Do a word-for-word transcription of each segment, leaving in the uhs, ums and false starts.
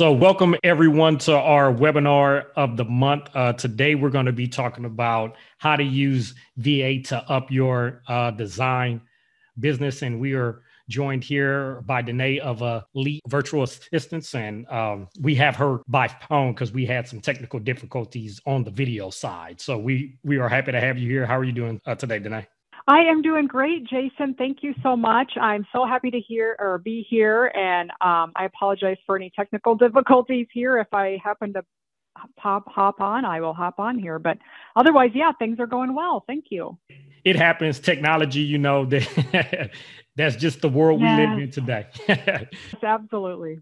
So welcome everyone to our webinar of the month. Uh, today, we're going to be talking about how to use V A to up your uh, design business. And we are joined here by Danae of uh, Elite Virtual Assistants. And um, we have her by phone because we had some technical difficulties on the video side. So we, we are happy to have you here. How are you doing uh, today, Danae? I am doing great, Jason. Thank you so much. I'm so happy to hear or be here. And um, I apologize for any technical difficulties here. If I happen to pop, hop on, I will hop on here. But otherwise, yeah, things are going well. Thank you. It happens. Technology, you know, that that's just the world yes. we live in today. Yes, absolutely.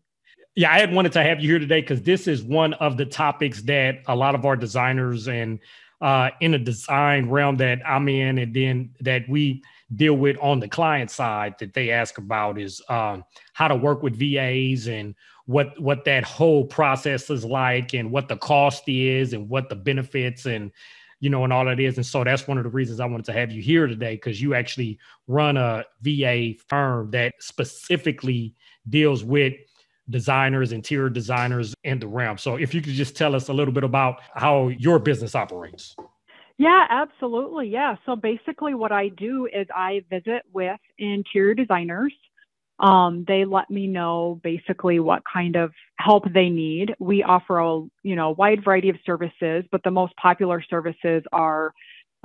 Yeah, I had wanted to have you here today because this is one of the topics that a lot of our designers and Uh, in a design realm that I'm in, and then that we deal with on the client side that they ask about is um, how to work with V As and what what that whole process is like and what the cost is and what the benefits and, you know, and all that is. And so that's one of the reasons I wanted to have you here today, because you actually run a V A firm that specifically deals with designers, interior designers in the realm. So if you could just tell us a little bit about how your business operates. Yeah, absolutely. Yeah. So basically what I do is I visit with interior designers. Um, they let me know basically what kind of help they need. We offer a you know wide variety of services, but the most popular services are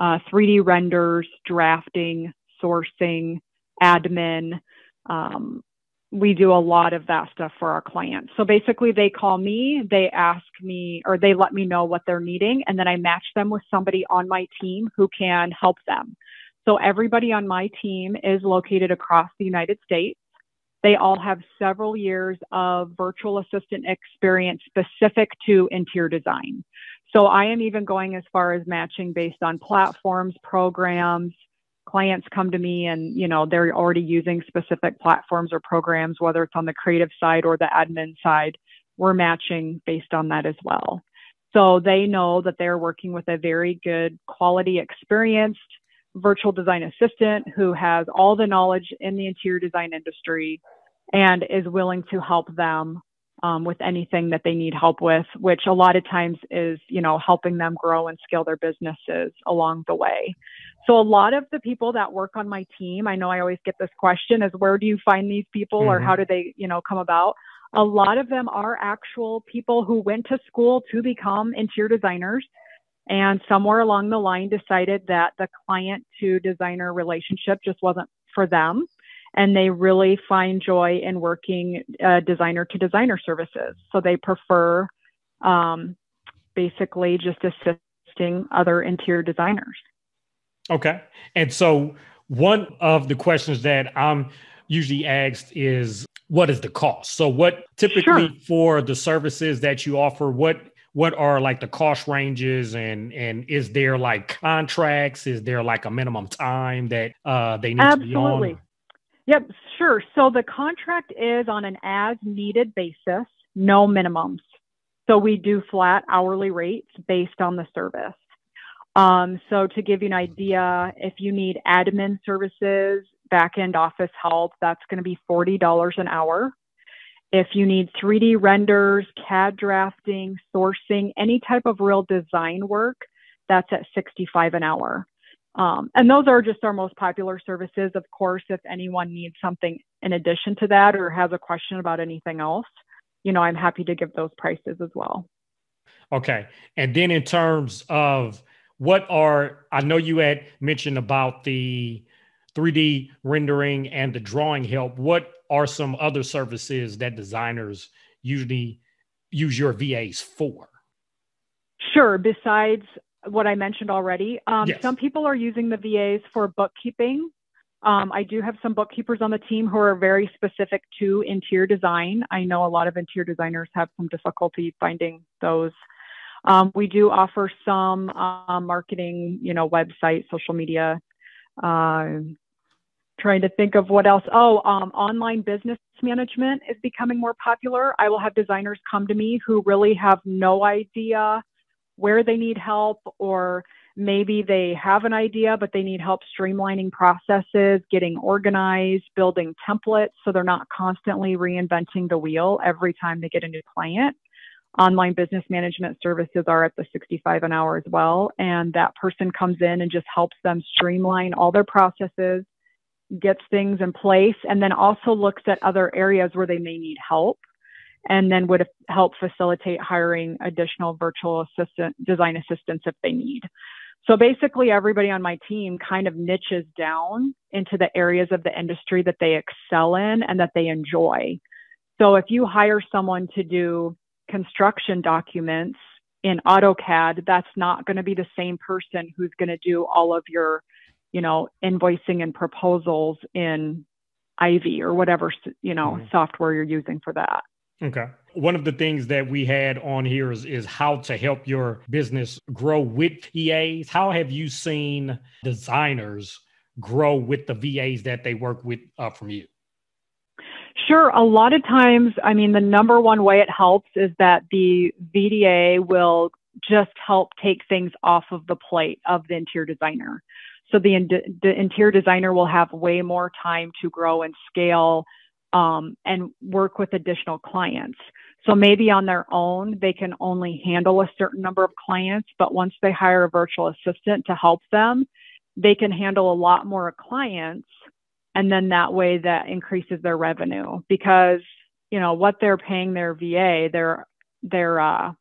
uh, three D renders, drafting, sourcing, admin, um, we do a lot of that stuff for our clients. So basically they call me, they ask me, or they let me know what they're needing. And then I match them with somebody on my team who can help them. So everybody on my team is located across the United States. They all have several years of virtual assistant experience specific to interior design. So I am even going as far as matching based on platforms, programs. Clients come to me and, you know, they're already using specific platforms or programs, whether it's on the creative side or the admin side, we're matching based on that as well. So they know that they're working with a very good quality experienced virtual design assistant who has all the knowledge in the interior design industry and is willing to help them um, with anything that they need help with, which a lot of times is, you know, helping them grow and scale their businesses along the way. So a lot of the people that work on my team, I know I always get this question is where do you find these people mm-hmm. or how do they, you know, come about? A lot of them are actual people who went to school to become interior designers and somewhere along the line decided that the client to designer relationship just wasn't for them. And they really find joy in working uh, designer to designer services. So they prefer um, basically just assisting other interior designers. Okay. And so one of the questions that I'm usually asked is, what is the cost? So what typically Sure. for the services that you offer, what, what are like the cost ranges and, and is there like contracts? Is there like a minimum time that uh, they need Absolutely. To be on? Yep. Sure. So the contract is on an as needed basis, no minimums. So we do flat hourly rates based on the service. Um, so to give you an idea, if you need admin services, back-end office help, that's going to be forty dollars an hour. If you need three D renders, C A D drafting, sourcing, any type of real design work, that's at sixty-five dollars an hour. Um, and those are just our most popular services. Of course, if anyone needs something in addition to that or has a question about anything else, you know, I'm happy to give those prices as well. Okay. And then in terms of what are, I know you had mentioned about the three D rendering and the drawing help. What are some other services that designers usually use your V As for? Sure. Besides what I mentioned already, um, yes. some people are using the V As for bookkeeping. Um, I do have some bookkeepers on the team who are very specific to interior design. I know a lot of interior designers have some difficulty finding those. Um, we do offer some uh, marketing, you know, website, social media, uh, trying to think of what else. Oh, um, online business management is becoming more popular. I will have designers come to me who really have no idea where they need help or Maybe they have an idea, but they need help streamlining processes, getting organized, building templates, so they're not constantly reinventing the wheel every time they get a new client. Online business management services are at the sixty-five an hour as well. And that person comes in and just helps them streamline all their processes, gets things in place, and then also looks at other areas where they may need help, and then would help facilitate hiring additional virtual assistant design assistants if they need. So basically everybody on my team kind of niches down into the areas of the industry that they excel in and that they enjoy. So if you hire someone to do construction documents in AutoCAD, that's not going to be the same person who's going to do all of your, you know, invoicing and proposals in Ivy or whatever, you know, mm-hmm. software you're using for that. Okay. One of the things that we had on here is, is how to help your business grow with P As. How have you seen designers grow with the V As that they work with uh, from you? Sure. A lot of times, I mean, the number one way it helps is that the V D A will just help take things off of the plate of the interior designer. So the, the interior designer will have way more time to grow and scale Um, and work with additional clients. So maybe on their own, they can only handle a certain number of clients, but once they hire a virtual assistant to help them, they can handle a lot more clients. And then that way that increases their revenue, because, you know, what they're paying their V A, they're, they're uh,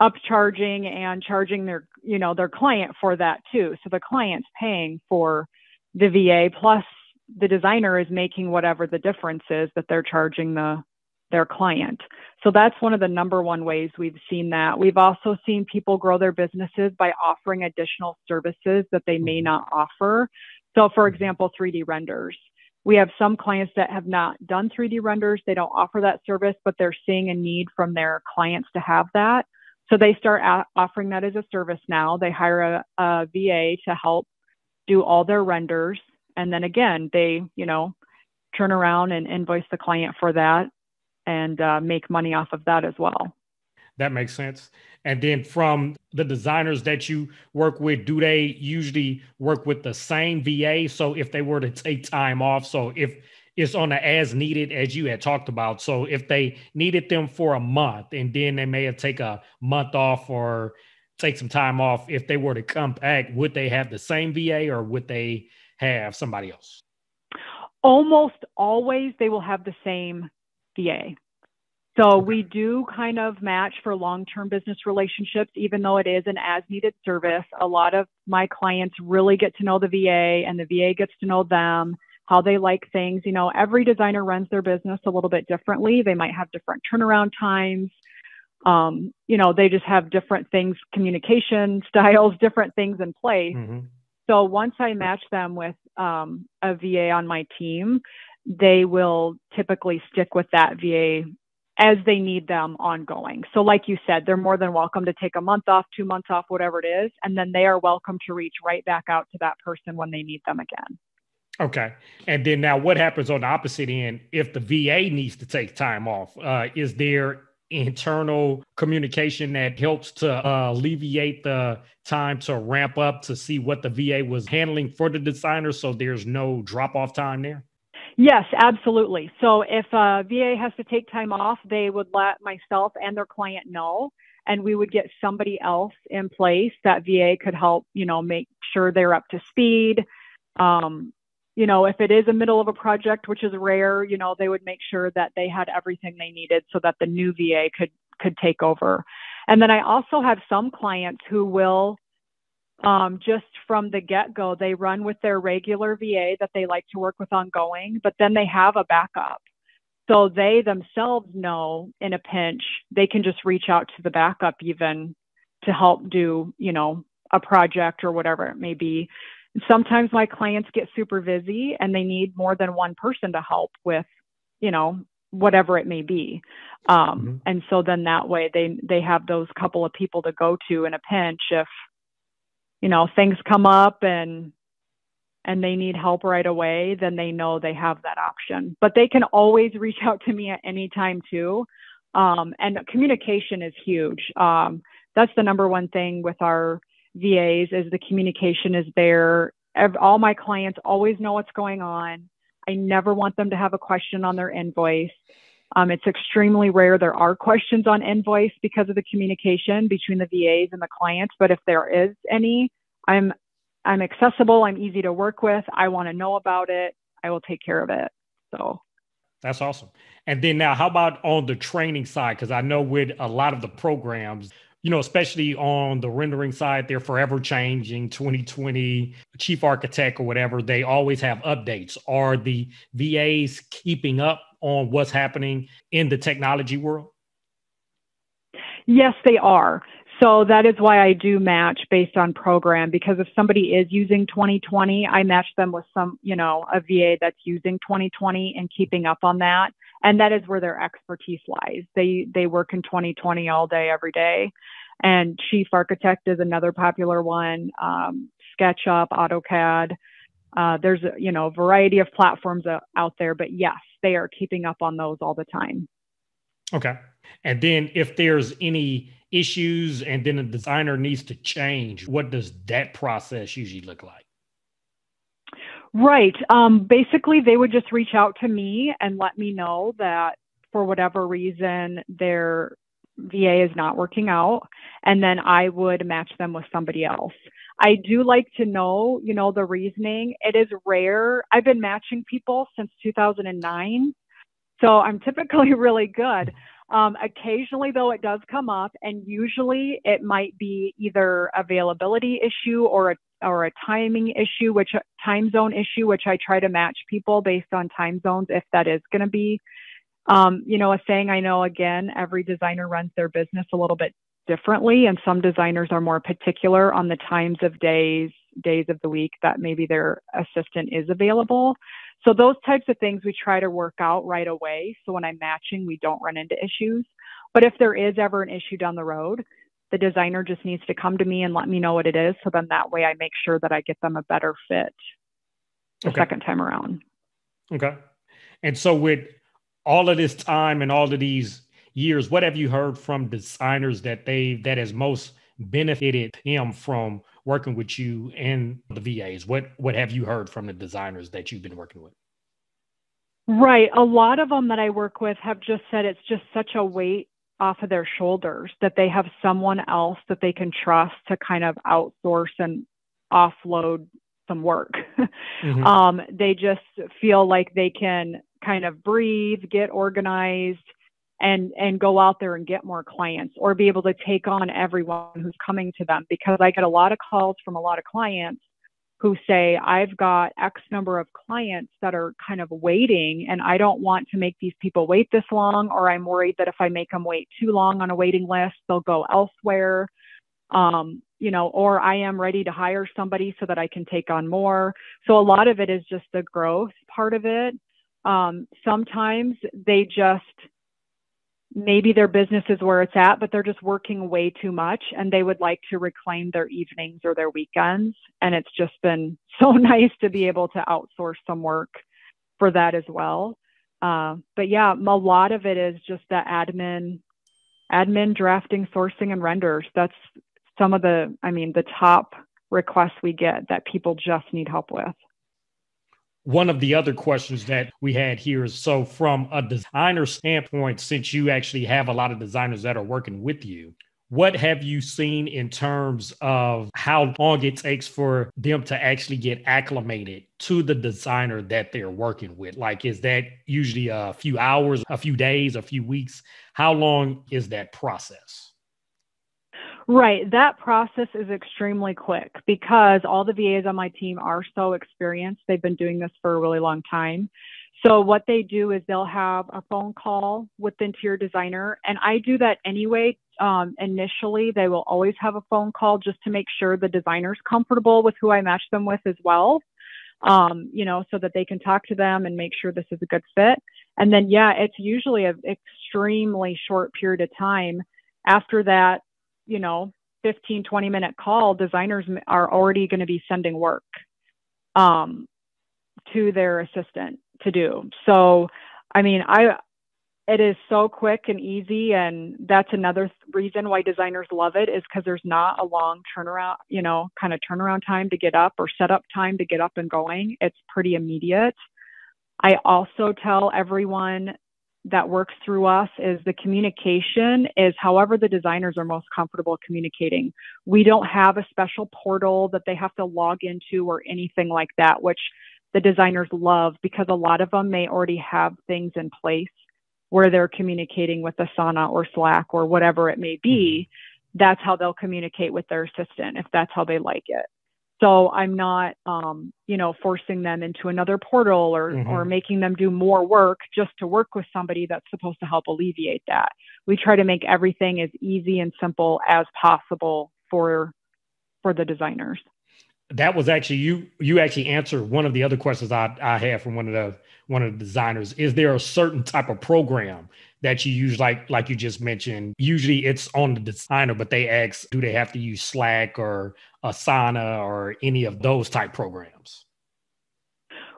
upcharging and charging their, you know, their client for that too. So the client's paying for the V A plus the designer is making whatever the difference is that they're charging the their client. So that's one of the number one ways we've seen that. We've also seen people grow their businesses by offering additional services that they may not offer. So for example, three D renders. We have some clients that have not done three D renders. They don't offer that service, but they're seeing a need from their clients to have that. So they start offering that as a service now. They hire a, a V A to help do all their renders. And then again, they, you know, turn around and invoice the client for that and uh, make money off of that as well. That makes sense. And then from the designers that you work with, do they usually work with the same V A? So if they were to take time off, so if it's on the as needed, as you had talked about, so if they needed them for a month and then they may have take a month off or take some time off, if they were to come back, would they have the same V A or would they have somebody else? Almost always they will have the same V A. So we do kind of match for long-term business relationships, even though it is an as-needed service. A lot of my clients really get to know the V A and the V A gets to know them, how they like things. You know, every designer runs their business a little bit differently. They might have different turnaround times. Um, you know, they just have different things, communication styles, different things in place. Mm-hmm. So once I match them with um, a V A on my team, they will typically stick with that V A as they need them ongoing. So like you said, they're more than welcome to take a month off, two months off, whatever it is, and then they are welcome to reach right back out to that person when they need them again. Okay. And then now what happens on the opposite end if the V A needs to take time off? Uh, is there internal communication that helps to uh, alleviate the time to ramp up to see what the V A was handling for the designer, so there's no drop-off time there? Yes, absolutely. So if a V A has to take time off, they would let myself and their client know, and we would get somebody else in place that V A could help, you know, make sure they're up to speed. Um, You know, if it is a middle of a project, which is rare, you know, they would make sure that they had everything they needed so that the new V A could could take over. And then I also have some clients who will um, just from the get-go, they run with their regular V A that they like to work with ongoing, but then they have a backup. So they themselves know in a pinch, they can just reach out to the backup even to help do, you know, a project or whatever it may be. Sometimes my clients get super busy and they need more than one person to help with, you know, whatever it may be. Um, mm-hmm. And so then that way they, they have those couple of people to go to in a pinch if, you know, things come up and, and they need help right away, then they know they have that option. But they can always reach out to me at any time too. Um, and communication is huge. Um, that's the number one thing with our V As as the communication is there. All my clients always know what's going on. I never want them to have a question on their invoice. Um, it's extremely rare there are questions on invoice because of the communication between the V As and the clients. But if there is any, I'm I'm accessible. I'm easy to work with. I want to know about it. I will take care of it. So that's awesome. And then now, how about on the training side? Because I know with a lot of the programs, you know, especially on the rendering side, they're forever changing. twenty twenty, Chief Architect or whatever, they always have updates. Are the V As keeping up on what's happening in the technology world? Yes, they are. So that is why I do match based on program, because if somebody is using twenty twenty, I match them with some, you know, a V A that's using twenty twenty and keeping up on that. And that is where their expertise lies. They they work in twenty twenty all day, every day. And Chief Architect is another popular one. Um, SketchUp, AutoCAD. Uh, there's, you know, a variety of platforms out there. But yes, they are keeping up on those all the time. Okay. And then if there's any issues and then a designer needs to change, what does that process usually look like? Right. Um, basically, they would just reach out to me and let me know that for whatever reason, their V A is not working out. And then I would match them with somebody else. I do like to know, you know, the reasoning. It is rare. I've been matching people since two thousand nine. So I'm typically really good. Um, occasionally, though, it does come up, and usually it might be either availability issue or a, or a timing issue, which time zone issue, which I try to match people based on time zones if that is going to be, um, you know, a thing. I know, again, every designer runs their business a little bit differently, and some designers are more particular on the times of days, days of the week that maybe their assistant is available. So those types of things we try to work out right away. So when I'm matching, we don't run into issues. But if there is ever an issue down the road, the designer just needs to come to me and let me know what it is. So then that way I make sure that I get them a better fit the okay. second time around. Okay. And so with all of this time and all of these years, what have you heard from designers that they that has most benefited them from working with you and the V As? What what have you heard from the designers that you've been working with? Right. A lot of them that I work with have just said it's just such a weight off of their shoulders that they have someone else that they can trust to kind of outsource and offload some work. Mm-hmm. um, they just feel like they can kind of breathe, get organized, and and go out there and get more clients or be able to take on everyone who's coming to them. Because I get a lot of calls from a lot of clients who say, I've got X number of clients that are kind of waiting and I don't want to make these people wait this long, or I'm worried that if I make them wait too long on a waiting list, they'll go elsewhere. Um, you know, or I am ready to hire somebody so that I can take on more. So a lot of it is just the growth part of it. Um, sometimes they just, maybe their business is where it's at, but they're just working way too much and they would like to reclaim their evenings or their weekends. And it's just been so nice to be able to outsource some work for that as well. Uh, but yeah, a lot of it is just the admin, admin drafting, sourcing, and renders. That's some of the, I mean, the top requests we get that people just need help with. One of the other questions that we had here is, so from a designer standpoint, since you actually have a lot of designers that are working with you, what have you seen in terms of how long it takes for them to actually get acclimated to the designer that they're working with? Like, is that usually a few hours, a few days, a few weeks? How long is that process? Right. That process is extremely quick because all the V As on my team are so experienced. They've been doing this for a really long time. So what they do is they'll have a phone call with the interior designer. And I do that anyway. Um, initially, they will always have a phone call just to make sure the designer's comfortable with who I match them with as well. Um, you know, so that they can talk to them and make sure this is a good fit. And then, yeah, it's usually an extremely short period of time after that. You know, fifteen, twenty minute call, designers are already going to be sending work um, to their assistant to do. So, I mean, I, It is so quick and easy, and that's another reason why designers love it, is because there's not a long turnaround, you know, kind of turnaround time to get up or setup time to get up and going. It's pretty immediate. I also tell everyone that works through us is the communication is however the designers are most comfortable communicating. We don't have a special portal that they have to log into or anything like that, which the designers love, because a lot of them may already have things in place where they're communicating with Asana or Slack or whatever it may be. That's how they'll communicate with their assistant, if that's how they like it. So I'm not, um, you know, forcing them into another portal or, mm-hmm. or making them do more work just to work with somebody that's supposed to help alleviate that. We try to make everything as easy and simple as possible for, for the designers. That was actually, you, you actually answered one of the other questions I, I had from one of the, one of the designers. Is there a certain type of program that you use? Like, like you just mentioned, usually it's on the designer, but they ask, do they have to use Slack or Asana or any of those type programs?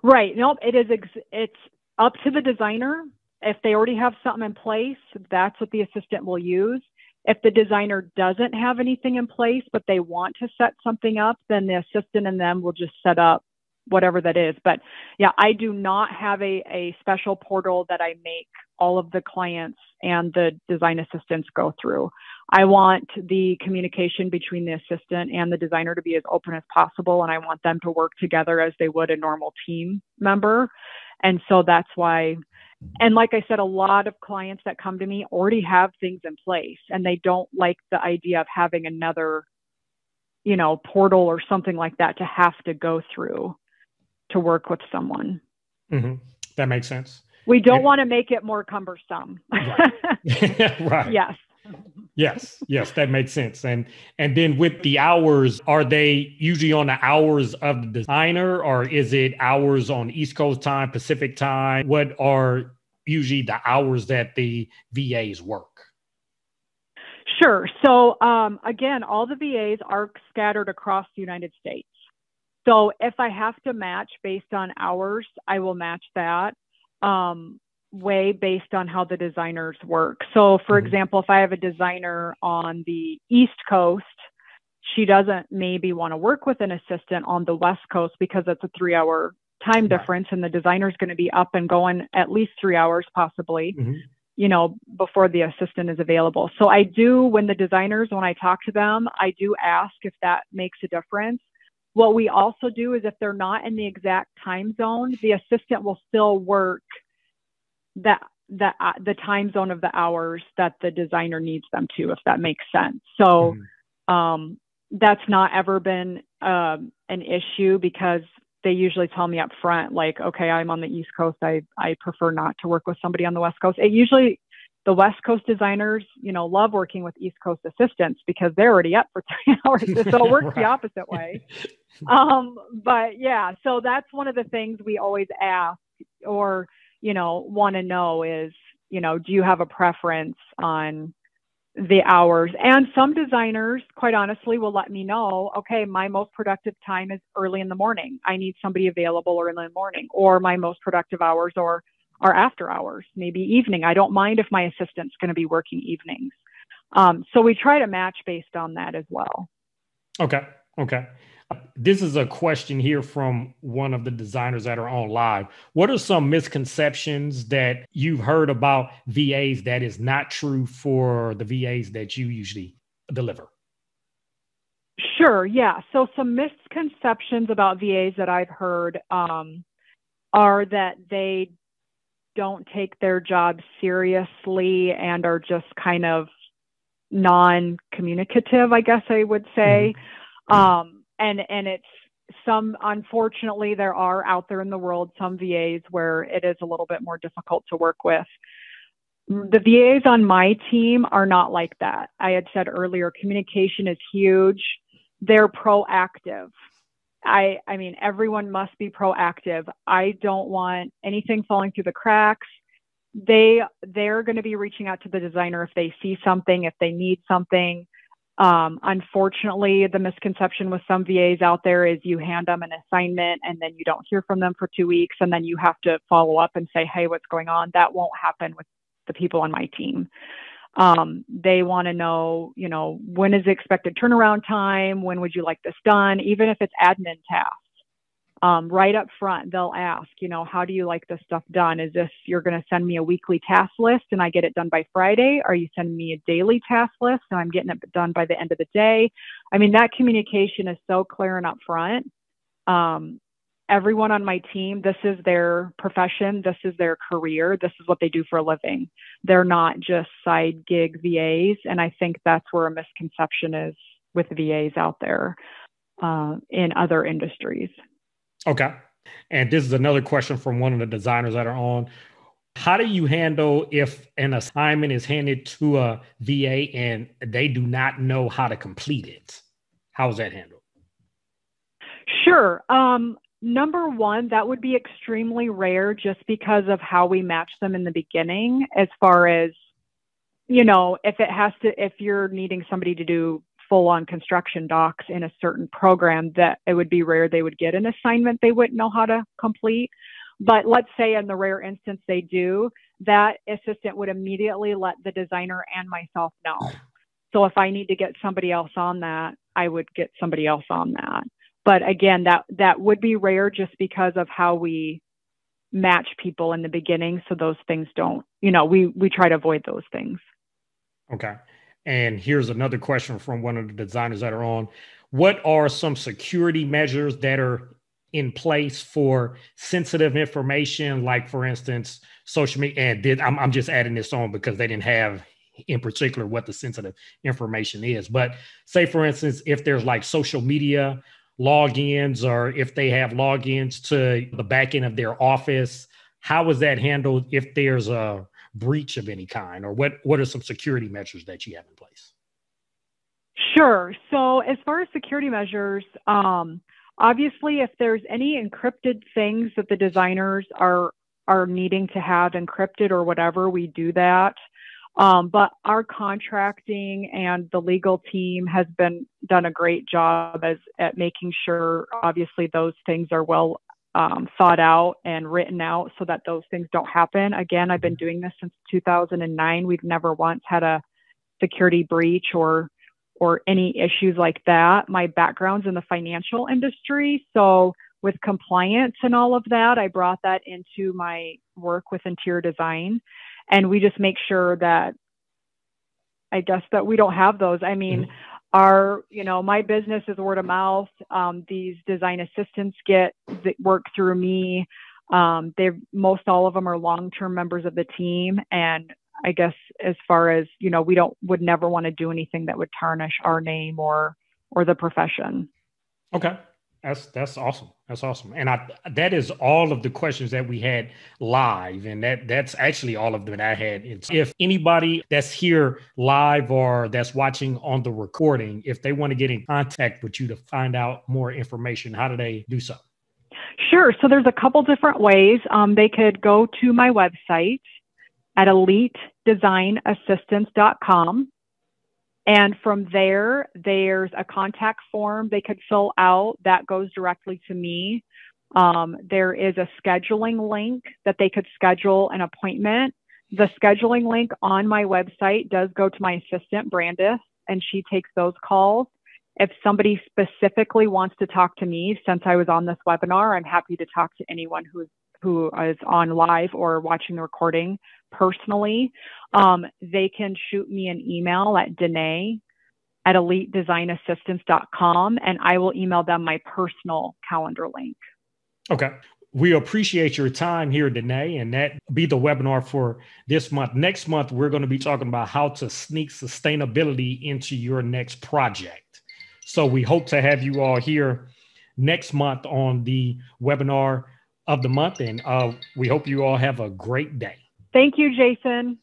Right. Nope. It is, ex- it's up to the designer. If they already have something in place, that's what the assistant will use. If the designer doesn't have anything in place, but they want to set something up, then the assistant and them will just set up whatever that is. But yeah, I do not have a, a special portal that I make all of the clients and the design assistants go through. I want the communication between the assistant and the designer to be as open as possible, and I want them to work together as they would a normal team member. And so that's why... And like I said, a lot of clients that come to me already have things in place, and they don't like the idea of having another, you know, portal or something like that to have to go through to work with someone. Mm-hmm. That makes sense. We don't and, want to make it more cumbersome. Right. Right. Yes. Yes. Yes. That makes sense. And, and then with the hours, are they usually on the hours of the designer, or is it hours on East Coast time, Pacific time? What are usually the hours that the V As work? Sure. So, um, again, all the V As are scattered across the United States. So if I have to match based on hours, I will match that. Um, way based on how the designers work. So for example, if I have a designer on the East Coast, she doesn't maybe want to work with an assistant on the West Coast because it's a three hour time difference, and the designer's going to be up and going at least three hours possibly, mm-hmm. you know, before the assistant is available. So I do, when the designers, when I talk to them, I do ask if that makes a difference. What we also do is if they're not in the exact time zone, the assistant will still work that the, uh, the time zone of the hours that the designer needs them to, if that makes sense. So mm-hmm. um, that's not ever been uh, an issue, because they usually tell me up front, like, okay, I'm on the East Coast. I, I prefer not to work with somebody on the West Coast. It usually, the West Coast designers, you know, love working with East Coast assistants because they're already up for three hours. So it works right. The opposite way. Um, but yeah, so that's one of the things we always ask, or you know, want to know is, you know, do you have a preference on the hours? And some designers, quite honestly, will let me know, okay, my most productive time is early in the morning. I need somebody available or in the morning, or my most productive hours or are after hours, maybe evening. I don't mind if my assistant's going to be working evenings. Um, so we try to match based on that as well. Okay. Okay. This is a question here from one of the designers that are on live. What are some misconceptions that you've heard about V As that is not true for the V As that you usually deliver? Sure. Yeah. So some misconceptions about V As that I've heard um, are that they don't take their job seriously and are just kind of non-communicative, I guess I would say. Mm-hmm. Um, And and it's some, unfortunately, there are out there in the world some V As where it is a little bit more difficult to work with. The V As on my team are not like that. I had said earlier, communication is huge. They're proactive. I, I mean, everyone must be proactive. I don't want anything falling through the cracks. They, they're going to be reaching out to the designer if they see something, if they need something. Um, unfortunately, the misconception with some V As out there is you hand them an assignment and then you don't hear from them for two weeks and then you have to follow up and say, hey, what's going on? That won't happen with the people on my team. Um, they want to know, you know, when is the expected turnaround time? When would you like this done? Even if it's admin tasks, um, right up front, they'll ask, you know, how do you like this stuff done? Is this, you're going to send me a weekly task list and I get it done by Friday? Are you sending me a daily task list and I'm getting it done by the end of the day? I mean, that communication is so clear and up front. Um, Everyone on my team, this is their profession, this is their career, this is what they do for a living. They're not just side gig V As, and I think that's where a misconception is with V As out there uh, in other industries. Okay. And this is another question from one of the designers that are on. How do you handle if an assignment is handed to a V A and they do not know how to complete it? How is that handled? Sure. Um, Number one, that would be extremely rare just because of how we match them in the beginning, as far as, you know, if it has to, if you're needing somebody to do full on construction docs in a certain program, that it would be rare they would get an assignment they wouldn't know how to complete. But let's say in the rare instance they do, that assistant would immediately let the designer and myself know. So if I need to get somebody else on that, I would get somebody else on that. But again, that, that would be rare just because of how we match people in the beginning. So those things don't, you know, we, we try to avoid those things. Okay. And here's another question from one of the designers that are on. What are some security measures that are in place for sensitive information? Like, for instance, social media, and did, I'm, I'm just adding this on because they didn't have in particular what the sensitive information is. But say, for instance, if there's like social media logins, or if they have logins to the back end of their office, how is that handled if there's a breach of any kind? Or what, what are some security measures that you have in place? Sure. So as far as security measures, um, obviously, if there's any encrypted things that the designers are, are needing to have encrypted or whatever, we do that. Um, but our contracting and the legal team has been done a great job as at making sure, obviously, those things are well um, thought out and written out so that those things don't happen. Again, I've been doing this since two thousand nine. We've never once had a security breach or or any issues like that. My background's in the financial industry, so with compliance and all of that, I brought that into my work with interior design. And we just make sure that, I guess, that we don't have those. I mean, mm-hmm. our, you know, my business is word of mouth. Um, these design assistants get that work through me. Um, they most all of them are long-term members of the team. And I guess as far as, you know, we don't would never want to do anything that would tarnish our name or or the profession. Okay. That's that's awesome. That's awesome. And I, that is all of the questions that we had live. And that that's actually all of them that I had. It's, if anybody that's here live or that's watching on the recording, if they want to get in contact with you to find out more information, how do they do so? Sure. So there's a couple different ways. Um, they could go to my website at elite design assistants dot com. And from there, there's a contact form they could fill out that goes directly to me. Um, there is a scheduling link that they could schedule an appointment. The scheduling link on my website does go to my assistant, Brandis, and she takes those calls. If somebody specifically wants to talk to me, since I was on this webinar, I'm happy to talk to anyone who is who is on live or watching the recording personally. Um, they can shoot me an email at Danae at elite design assistants dot com, and I will email them my personal calendar link. Okay. We appreciate your time here, Danae, and that be the webinar for this month. Next month, we're going to be talking about how to sneak sustainability into your next project. So we hope to have you all here next month on the webinar of the month. And uh, we hope you all have a great day. Thank you, Jason.